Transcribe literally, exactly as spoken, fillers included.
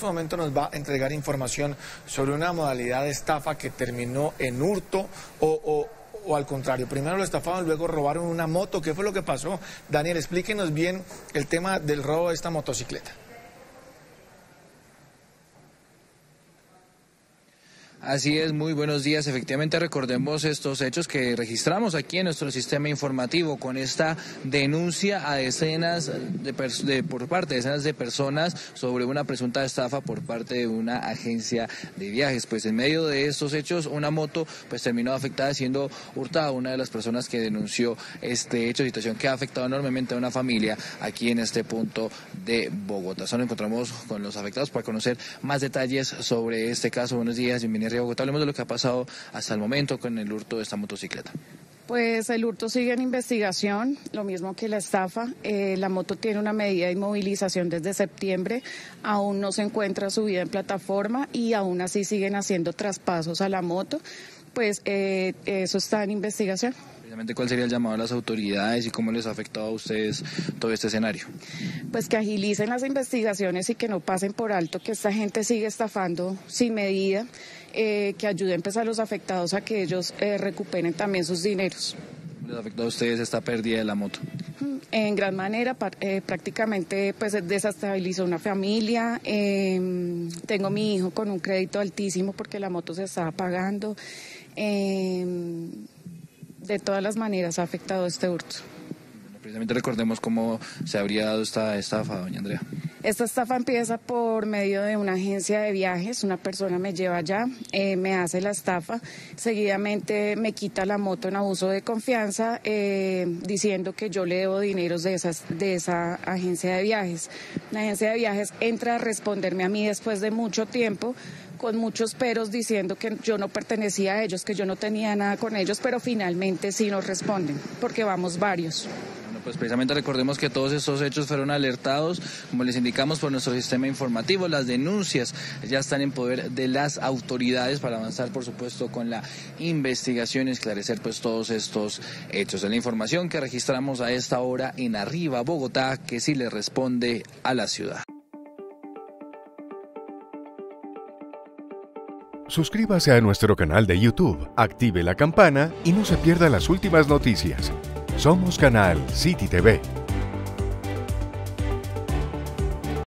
este momento nos va a entregar información sobre una modalidad de estafa que terminó en hurto o... o o al contrario, primero lo estafaron, luego robaron una moto. ¿Qué fue lo que pasó? Daniel, explíquenos bien el tema del robo de esta motocicleta. Así es, muy buenos días. Efectivamente, recordemos estos hechos que registramos aquí en nuestro sistema informativo con esta denuncia a decenas de, de por parte de decenas de personas sobre una presunta estafa por parte de una agencia de viajes. Pues en medio de estos hechos, una moto pues terminó afectada siendo hurtada. Una de las personas que denunció este hecho, situación que ha afectado enormemente a una familia aquí en este punto de Bogotá. Nos encontramos con los afectados para conocer más detalles sobre este caso. Buenos días, bienvenidos a Bogotá. Hablemos de lo que ha pasado hasta el momento con el hurto de esta motocicleta. Pues el hurto sigue en investigación, lo mismo que la estafa. Eh, la moto tiene una medida de inmovilización desde septiembre, aún no se encuentra subida en plataforma y aún así siguen haciendo traspasos a la moto. Pues eh, eso está en investigación. ¿Cuál sería el llamado a las autoridades y cómo les ha afectado a ustedes todo este escenario? Pues que agilicen las investigaciones y que no pasen por alto que esta gente sigue estafando sin medida, eh, que ayuden pues, a los afectados a que ellos eh, recuperen también sus dineros. ¿Les ha afectado a ustedes esta pérdida de la moto? En gran manera, eh, prácticamente pues desestabilizó una familia. Eh, tengo a mi hijo con un crédito altísimo porque la moto se estaba pagando. Eh, De todas las maneras ha afectado este hurto. Precisamente recordemos cómo se habría dado esta estafa, doña Andrea. Esta estafa empieza por medio de una agencia de viajes. Una persona me lleva allá, eh, me hace la estafa, seguidamente me quita la moto en abuso de confianza, eh, diciendo que yo le debo dineros de, esas, de esa agencia de viajes. La agencia de viajes entra a responderme a mí después de mucho tiempo, con muchos peros, diciendo que yo no pertenecía a ellos, que yo no tenía nada con ellos, pero finalmente sí nos responden, porque vamos varios. Bueno, pues precisamente recordemos que todos estos hechos fueron alertados, como les indicamos, por nuestro sistema informativo. Las denuncias ya están en poder de las autoridades para avanzar, por supuesto, con la investigación y esclarecer pues todos estos hechos. Es la información que registramos a esta hora en Arriba Bogotá, que sí le responde a la ciudad. Suscríbase a nuestro canal de YouTube, active la campana y no se pierda las últimas noticias. Somos Canal CityTv.